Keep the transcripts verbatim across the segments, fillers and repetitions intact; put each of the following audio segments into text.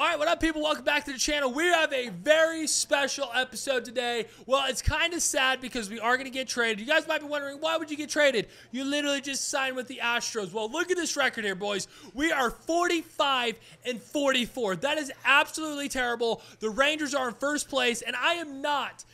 All right, what up, people? Welcome back to the channel. We have a very special episode today. Well, it's kind of sad because we are going to get traded. You guys might be wondering, why would you get traded? You literally just signed with the Astros. Well, look at this record here, boys. We are forty-five and forty-four. That is absolutely terrible. The Rangers are in first place, and I am not...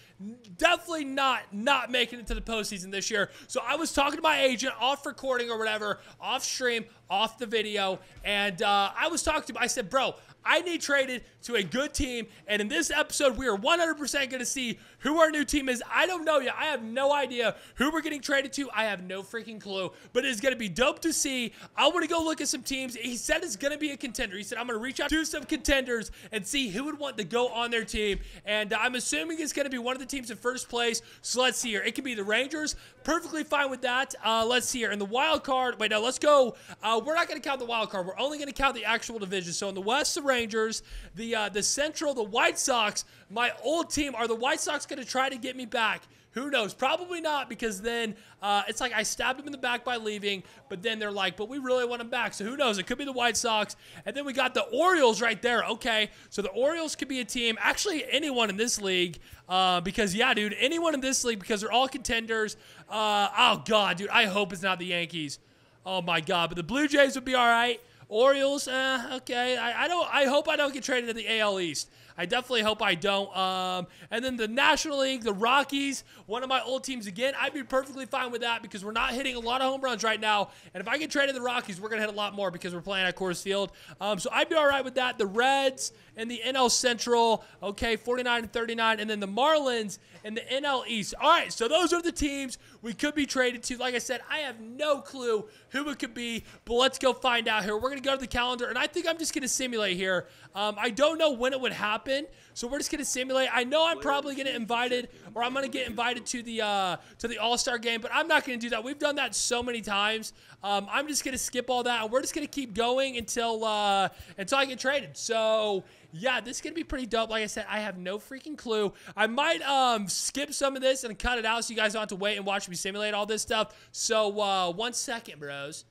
Definitely not not making it to the postseason this year. So I was talking to my agent off recording or whatever, off stream, off the video, and uh, I was talking to him. I said, bro, I need traded to a good team, and in this episode, we are one hundred percent going to see who our new team is. I don't know yet. I have no idea who we're getting traded to. I have no freaking clue, but it's going to be dope to see. I want to go look at some teams. He said it's going to be a contender. He said, I'm going to reach out to some contenders and see who would want to go on their team, and I'm assuming it's going to be one of the teams in first place. So let's see here. It could be the Rangers. Perfectly fine with that. Uh, let's see here. In the wild card, wait, no, let's go. Uh, we're not going to count the wild card. We're only going to count the actual division. So in the West, the Rangers, the uh, the Central, the White Sox, my old team. Are the White Sox going to try to get me back? Who knows? Probably not, because then uh, it's like I stabbed him in the back by leaving, but then they're like, but we really want him back. So who knows? It could be the White Sox. And then we got the Orioles right there. Okay, so the Orioles could be a team. Actually, anyone in this league, uh, because, yeah, dude, anyone in this league, because they're all contenders. Uh, oh, God, dude, I hope it's not the Yankees. Oh, my God. But the Blue Jays would be all right. Orioles, uh, okay. I, I don't. I hope I don't get traded to the A L East. I definitely hope I don't. Um, and then the National League, the Rockies, one of my old teams again. I'd be perfectly fine with that because we're not hitting a lot of home runs right now. And if I get traded to the Rockies, we're going to hit a lot more because we're playing at Coors Field. Um, so I'd be all right with that. The Reds and the N L Central, okay, forty-nine and thirty-nine. And then the Marlins and the N L East. All right, so those are the teams we could be traded to. Like I said, I have no clue who it could be, but let's go find out here. We're going to go to the calendar, and I think I'm just going to simulate here. Um, I don't know when it would happen. So we're just gonna simulate. I know I'm probably gonna get invited, or I'm gonna get invited to the uh, to the All-Star game, but I'm not gonna do that. We've done that so many times. Um, I'm just gonna skip all that, and we're just gonna keep going until uh, until I get traded. So. Yeah, this is going to be pretty dope. Like I said, I have no freaking clue. I might um, skip some of this and cut it out so you guys don't have to wait and watch me simulate all this stuff. So, uh, one second, bros.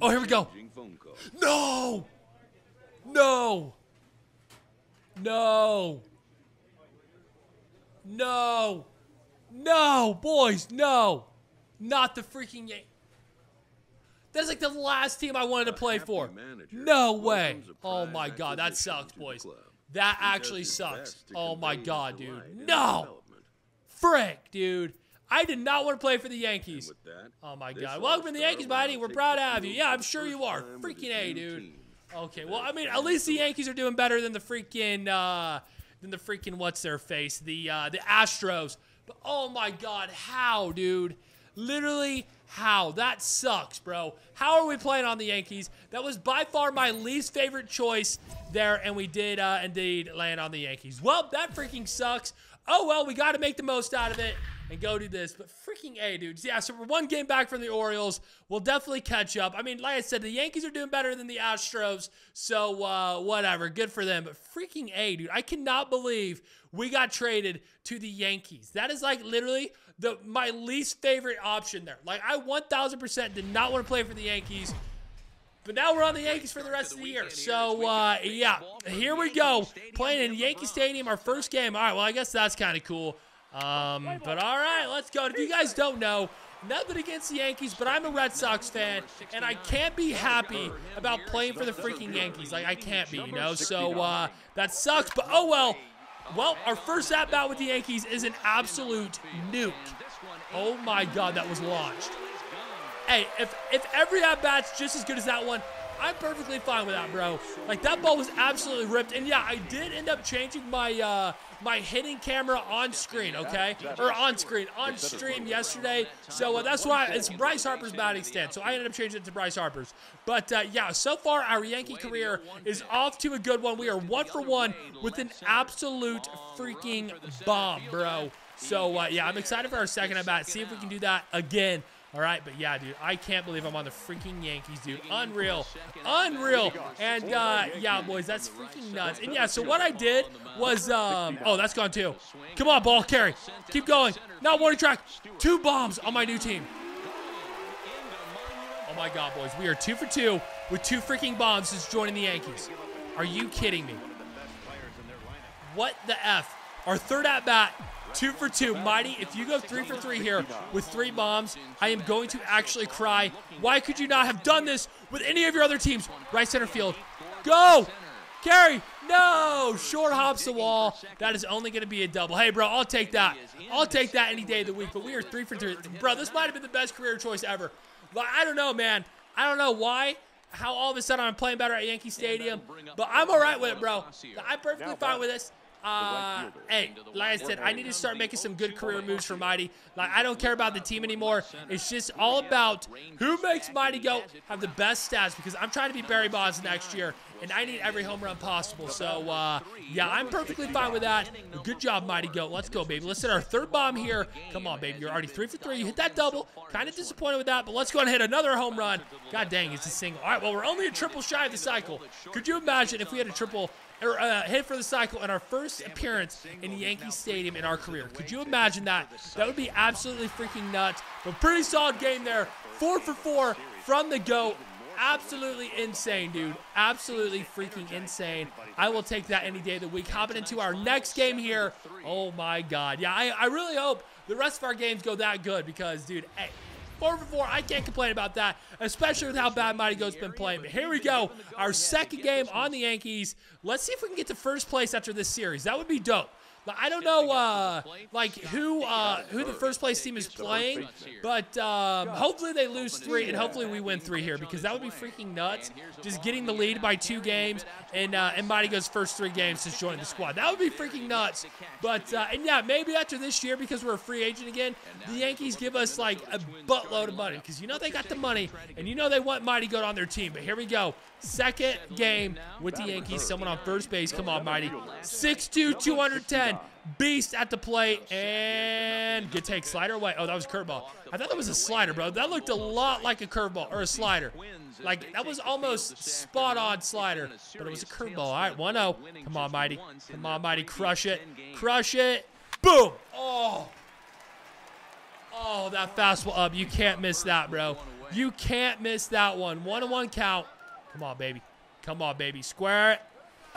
Oh, here we go. No! No! No! No! No, boys, no! Not the freaking game. That's like the last team I wanted to play for. No way. Oh, my God. That sucks, boys. That actually sucks. Oh, my God, dude. No. Frick, dude. I did not want to play for the Yankees. Oh, my God. Welcome to the Yankees, buddy. We're proud to have you. Yeah, I'm sure you are. Freaking A, dude. Okay, well, I mean, at least the Yankees are doing better than the freaking, uh, than the freaking what's-their-face, the, uh, the Astros. But, oh, my God, how, dude? Literally, how? That sucks, bro. How are we playing on the Yankees? That was by far my least favorite choice there, and we did uh, indeed land on the Yankees. Well, that freaking sucks. Oh, well, we got to make the most out of it and go do this. But freaking A, dudes. Yeah, so we're one game back from the Orioles. We'll definitely catch up. I mean, like I said, the Yankees are doing better than the Astros, so uh, whatever. Good for them. But freaking A, dude. I cannot believe we got traded to the Yankees. That is, like, literally the my least favorite option there. Like, I one thousand percent did not want to play for the Yankees. But now we're on the Yankees for the rest of the year. So, uh, yeah, here we go. Playing in Yankee Stadium, our first game. All right, well, I guess that's kind of cool. Um, but, all right, let's go. If you guys don't know, nothing against the Yankees, but I'm a Red Sox fan, and I can't be happy about playing for the freaking Yankees. Like, I can't be, you know. So, uh, that sucks. But, oh, well. Well, our first at-bat with the Yankees is an absolute nuke. Oh, my God, that was launched. Hey, if, if every at-bat's just as good as that one, I'm perfectly fine with that, bro. Like, that ball was absolutely ripped. And, yeah, I did end up changing my uh, my hitting camera on screen, okay? Or on screen, on stream yesterday. So, uh, that's why it's Bryce Harper's batting stand. So, I ended up changing it to Bryce Harper's. But, uh, yeah, so far, our Yankee career is off to a good one. We are one for one with an absolute freaking bomb, bro. So, uh, yeah, I'm excited for our second at-bat. See if we can do that again. All right, but yeah, dude, I can't believe I'm on the freaking Yankees, dude. Unreal. Unreal. And, uh, yeah, boys, that's freaking nuts. And, yeah, so what I did was, um, oh, that's gone too. Come on, ball, carry. Keep going. Not warning track. Two bombs on my new team. Oh, my God, boys. We are two for two with two freaking bombs since joining the Yankees. Are you kidding me? What the F? Our third at bat, two for two. Mighty, if you go three for three here with three bombs, I am going to actually cry. Why could you not have done this with any of your other teams? Right center field. Go! Carry! No! Short hops the wall. That is only going to be a double. Hey, bro, I'll take that. I'll take that any day of the week, but we are three for three. Bro, this might have been the best career choice ever. I don't know, man. I don't know why. How all of a sudden I'm playing better at Yankee Stadium, but I'm all right with it, bro. I'm perfectly fine with this. Uh, hey, like I said, I need to start making some good career moves for Mighty. Like, I don't care about the team anymore. It's just all about who makes Mighty Goat have the best stats, because I'm trying to be Barry Bonds next year, and I need every home run possible. So, uh, yeah, I'm perfectly fine with that. Good job, Mighty Goat. Let's go, baby. Let's hit our third bomb here. Come on, baby. You're already three for three. You hit that double. Kind of disappointed with that, but let's go and hit another home run. God dang, it's a single. All right, well, we're only a triple shy of the cycle. Could you imagine if we had a triple Uh, hit for the cycle in our first appearance in Yankee Stadium in our career? Could you imagine that? That would be absolutely freaking nuts. But pretty solid game there. Four for four from the GOAT. Absolutely insane, dude. Absolutely freaking insane. I will take that any day of the week. Hopping into our next game here. Oh, my God. Yeah, I, I really hope the rest of our games go that good because, dude, hey. Four for four, I can't complain about that, especially with how bad Mighty Goat's been playing. But here we go, our second game on the Yankees. Let's see if we can get to first place after this series. That would be dope. I don't know, uh, like who uh, who the first place team is playing, but um, hopefully they lose three and hopefully we win three here, because that would be freaking nuts. Just getting the lead by two games and uh, and Mighty Goat's first three games since joining the squad. That would be freaking nuts. But uh, and yeah, maybe after this year, because we're a free agent again, the Yankees give us like a buttload of money, because you know they got the money and you know they want Mighty Goat on their team. But here we go, second game with the Yankees. Someone on first base. Come on, Mighty. six two, two hundred ten. Beast at the plate, and good take. Slider away. Oh, that was a curveball. I thought that was a slider, bro. That looked a lot like a curveball or a slider. Like, that was almost spot on slider, but it was a curveball. All right, one oh. Come on, Mighty. Come on, Mighty. Crush it. Crush it. Boom. Oh. Oh, that fastball up. You can't miss that, bro. You can't miss that one. one oh one count. Come on, baby. Come on, baby. Square it.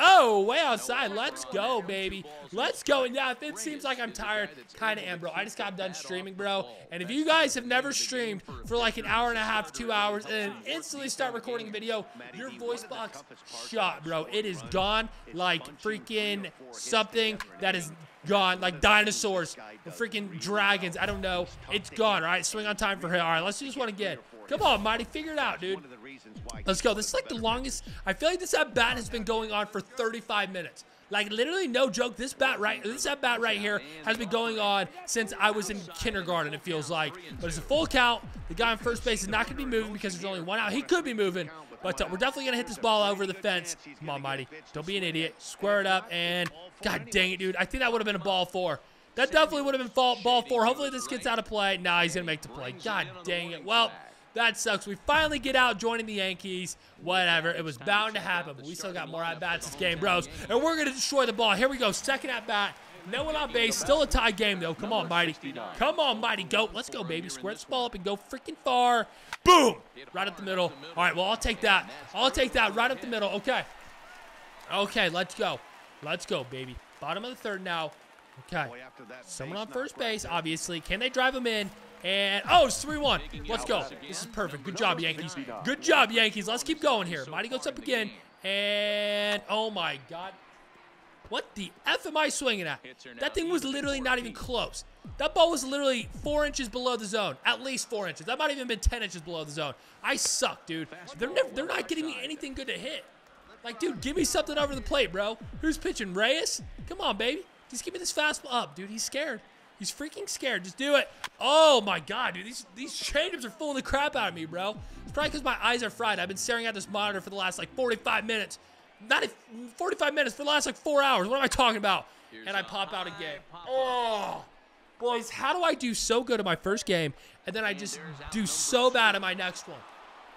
Oh, way outside. Let's go, baby. Let's go. And yeah, if it seems like I'm tired, kind of am, bro. I just got done streaming, bro. And if you guys have never streamed for like an hour and a half, two hours, and instantly start recording video, your voice box shot, bro. It is gone like freaking something that is gone, like dinosaurs or freaking dragons. I don't know. It's gone, all right? Swing on time for him. All right, let's do this one again. Come on, Mighty. Figure it out, dude. Let's go. This is like the longest. I feel like this at bat has been going on for thirty-five minutes. Like, literally, no joke. This bat right, this at bat right here has been going on since I was in kindergarten, it feels like. But it's a full count. The guy on first base is not going to be moving because there's only one out. He could be moving, but uh, we're definitely going to hit this ball over the fence. Come on, Mighty. Don't be an idiot. Square it up, and God dang it, dude. I think that would have been a ball four. That definitely would have been fall, ball four. Hopefully this gets out of play. Nah, he's going to make the play. God dang it. Well, that sucks. We finally get out joining the Yankees. Whatever. It was bound to happen, but we still got more at-bats this game, bros. And we're going to destroy the ball. Here we go. Second at-bat. No one on base. Still a tie game, though. Come on, Mighty. Come on, Mighty. Go. Let's go, baby. Square this ball up and go freaking far. Boom. Right up the middle. All right, well, I'll take that. I'll take that right up the middle. Okay. Okay, let's go. Let's go, baby. Bottom of the third now. Okay. Someone on first base, obviously. Can they drive him in? And, oh, it's three one. Let's go. This is perfect. Good job, Yankees. Good job, Yankees. Let's keep going here. Mighty goes up again. And, oh, my God. What the F am I swinging at? That thing was literally not even close. That ball was literally four inches below the zone. At least four inches. That might have even been ten inches below the zone. I suck, dude. They're, never, they're not getting me anything good to hit. Like, dude, give me something over the plate, bro. Who's pitching? Reyes? Come on, baby. Just give me this fastball up, dude. He's scared. He's freaking scared. Just do it. Oh, my God, dude. These these changeups are fooling the crap out of me, bro. It's probably because my eyes are fried. I've been staring at this monitor for the last, like, forty-five minutes. Not if, forty-five minutes for the last, like, four hours. What am I talking about? And I pop out again. Oh, boys, how do I do so good in my first game, and then I just do so bad in my next one?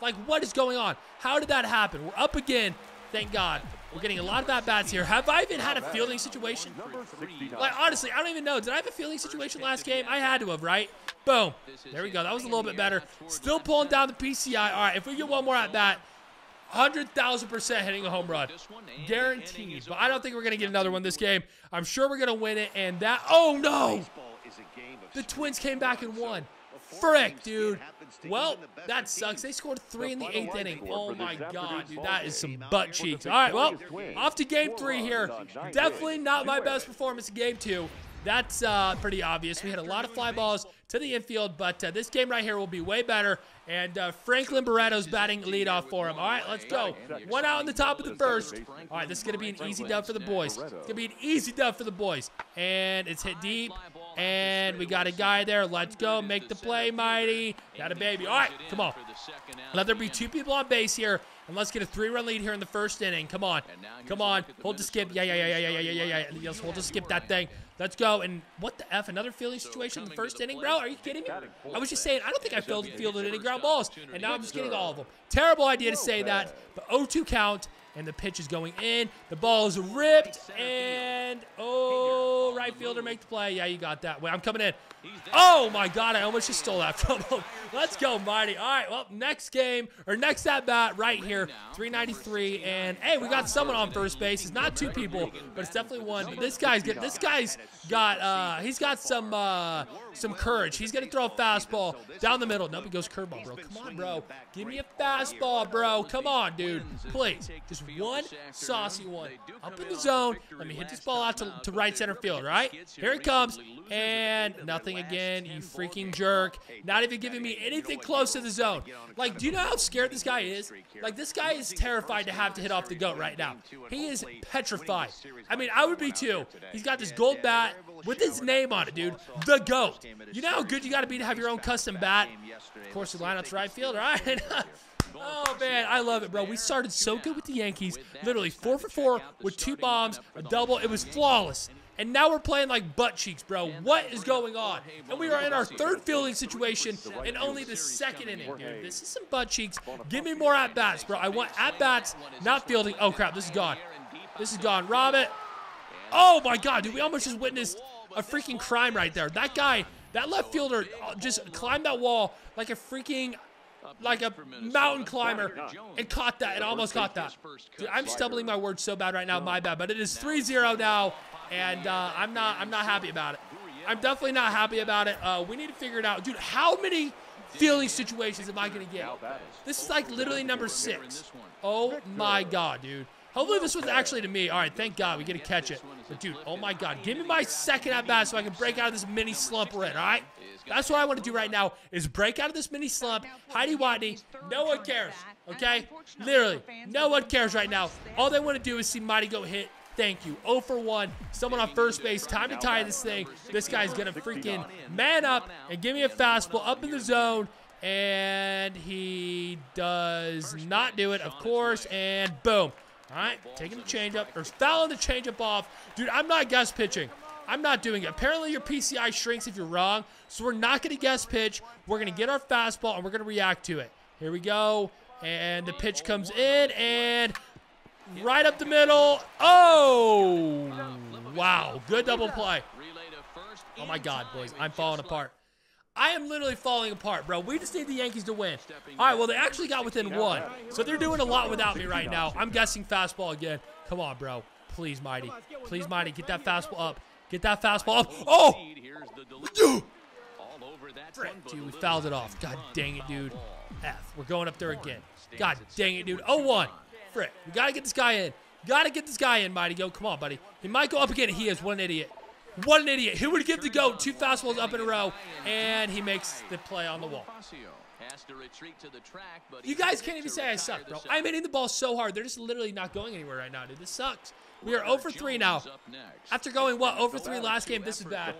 Like, what is going on? How did that happen? We're up again. Thank God. We're getting a lot of at-bats here. Have I even had a fielding situation? Like, honestly, I don't even know. Did I have a fielding situation last game? I had to have, right? Boom. There we go. That was a little bit better. Still pulling down the P C I. All right, if we get one more at-bat. one hundred thousand percent hitting a home run. Guaranteed. But I don't think we're going to get another one this game. I'm sure we're going to win it. And that... Oh, no! The Twins came back and won. Frick, dude. Well, that sucks. They scored three in the eighth inning. Oh, my God, dude. That is some butt cheeks. All right, well, off to game three here. Definitely not my best performance in game two. That's uh, pretty obvious. We had a lot of fly balls to the infield, but uh, this game right here will be way better. And uh, Franklin Barretto's batting leadoff for him. All right, let's go. One out in the top of the first. All right, this is going to be an easy dub for the boys. It's going to be an easy dub for the boys. And it's hit deep. And we got a guy there. Let's go. Make the play, Mighty. Got a baby. All right, come on. Let there be two people on base here. And let's get a three-run lead here in the first inning. Come on. Come on. Hold the skip. Yeah, yeah, yeah, yeah, yeah, yeah, yeah, yeah. Let's hold the skip that thing. Let's go. And what the F? Another fielding situation in the first inning, bro? Are you kidding me? I was just saying, I don't think I fielded any ground balls. And now I'm just getting all of them. Terrible idea to say that. But oh two count. And the pitch is going in. The ball is ripped. And, oh, right fielder, make the play. Yeah, you got that. Wait, I'm coming in. Oh, my God. I almost just stole that from him. Let's go, Mighty. All right, well, next game, or next at-bat right here, three ninety-three. And, hey, we got someone on first base. It's not two people, but it's definitely one. This guy's good. This guy's got, uh, he's got some, uh, some courage. He's going to throw a fastball down the middle. Nope, he goes curveball, bro. Come on, bro. Give me a fastball, bro. Come on, dude. Please. Just one saucy one up in the zone. Let me hit this ball out to, to right center field, right? Here it comes. And nothing again, you freaking jerk. Not even giving me anything close to the zone. Like, do you know how scared this guy is? Like, this guy is terrified to have to hit off the goat right now. He is petrified. I mean, I would be too. He's got this gold bat with his name on it, dude. The Goat. You know how good you got to be to have your own custom bat? Of course, the lineup's right field, right? Oh, man, I love it, bro. We started so good with the Yankees. Literally four for four with two bombs, a double. It was flawless. And now we're playing like butt cheeks, bro. What is going on? And we are in our third fielding situation and only the second inning. Dude, this is some butt cheeks. Give me more at-bats, bro. I want at-bats, not fielding. Oh, crap, this is gone. This is gone. Rob it. Oh, my God, dude. We almost just witnessed a freaking crime right there. That guy, that left fielder just climbed that wall like a freaking... like a mountain climber and caught that and almost caught that. Dude, I'm stumbling my words so bad right now, my bad, but it is three zero now, and uh, I'm not I'm not happy about it. I'm definitely not happy about it. Uh, we need to figure it out. Dude, how many fielding situations am I going to get? This is like literally number six. Oh, my God, dude. Hopefully this was actually to me. All right, thank God we get to catch it. But, dude, oh, my God. Give me my second at-bat so I can break out of this mini slump we're in, all right? That's what I want to do right now is break out of this mini slump. Heidi Watney, no one cares, okay? Literally, no one cares right now. All they want to do is see Mighty Goat hit. Thank you. oh for one. Someone on first base. Time to tie this thing. This guy's going to freaking man up and give me a fastball up in the zone. And he does not do it, of course. And boom. All right, taking the changeup, or fouling the changeup off. Dude, I'm not guess pitching. I'm not doing it. Apparently, your P C I shrinks if you're wrong, so we're not going to guess pitch. We're going to get our fastball, and we're going to react to it. Here we go, and the pitch comes in, and right up the middle. Oh, wow, good double play. Oh, my God, boys, I'm falling apart. I am literally falling apart, bro. We just need the Yankees to win. All right, well, they actually got within one. So they're doing a lot without me right now. I'm guessing fastball again. Come on, bro. Please, Mighty. Please, Mighty, get that fastball up. Get that fastball up. Oh! Frick, dude, we fouled it off. God dang it, dude. F. We're going up there again. God dang it, dude. oh one. Frick, we got to get this guy in. Got to get this guy in, Mighty. Go, come on, buddy. He might go up again. He is. What an idiot. What an idiot. Who would give the Goat two fastballs up in a row, and he makes the play on the wall. You guys can't even say I suck, bro. I'm hitting the ball so hard. They're just literally not going anywhere right now, dude. This sucks. We are oh for three now. After going, what, oh for three last game? This is bad.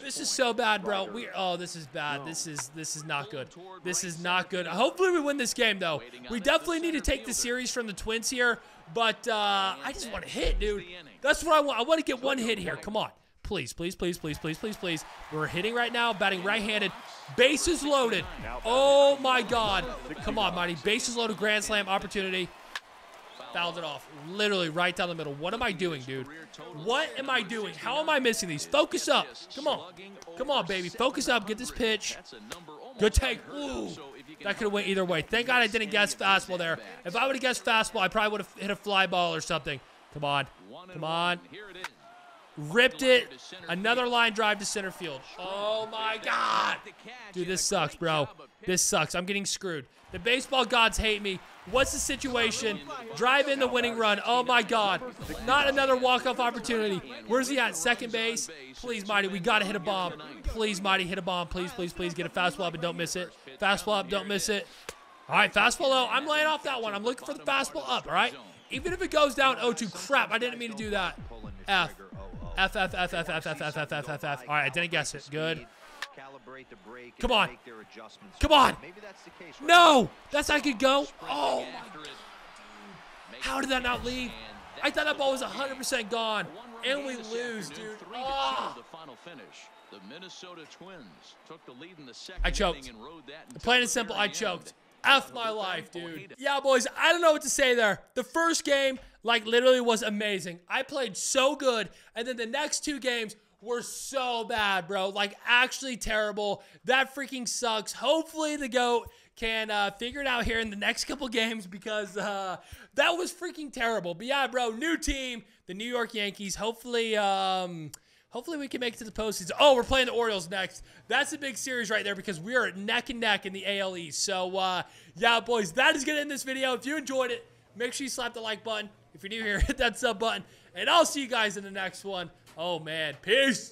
This is so bad, bro. We Oh, this is bad. This is this is not good. This is not good. Hopefully we win this game, though. We definitely need to take the series from the Twins here, but uh, I just want to hit, dude. That's what I want. I want to get one hit here. Come on. Please, please, please, please, please, please, please. We're hitting right now, batting right-handed. Bases loaded. Oh, my God. Come on, Mighty. Bases loaded, grand slam opportunity. Fouled it off. Literally right down the middle. What am I doing, dude? What am I doing? How am I missing these? Focus up. Come on. Come on, baby. Focus up. Get this pitch. Good take. Ooh. That could have went either way. Thank God I didn't guess fastball there. If I would have guessed fastball, I probably would have hit a fly ball or something. Come on. Come on. Ripped it. Another line drive to center field. Oh, my God. Dude, this sucks, bro. This sucks. I'm getting screwed. The baseball gods hate me. What's the situation? Drive in the winning run. Oh, my God. Not another walk-off opportunity. Where's he at? Second base? Please, Mighty, we got to hit a bomb. Please, Mighty, hit a bomb. Please, please, please. Get a fastball up and don't miss it. Fastball up, don't miss it. All right, fastball low. I'm laying off that one. I'm looking for the fastball up, all right? Even if it goes down oh two. Crap, I didn't mean to do that. F. F, F, F, F, F, F, F, F, F, F, F. All right, I didn't guess it. Good. Come on. Come on. No. That's how I could go. Oh, my God. How did that not leave? I thought that ball was one hundred percent gone. And we lose, dude. Oh. I choked. Plain and simple, I choked. F my life, dude. Yeah, boys, I don't know what to say there. The first game, like, literally was amazing. I played so good, and then the next two games were so bad, bro. Like, actually terrible. That freaking sucks. Hopefully the GOAT can uh, figure it out here in the next couple games, because uh, that was freaking terrible. But yeah, bro, new team, the New York Yankees. Hopefully... Um, Hopefully we can make it to the postseason. Oh, we're playing the Orioles next. That's a big series right there, because we are neck and neck in the A L East. So, uh, yeah, boys, that is going to end this video. If you enjoyed it, make sure you slap the like button. If you're new here, hit that sub button. And I'll see you guys in the next one. Oh, man. Peace.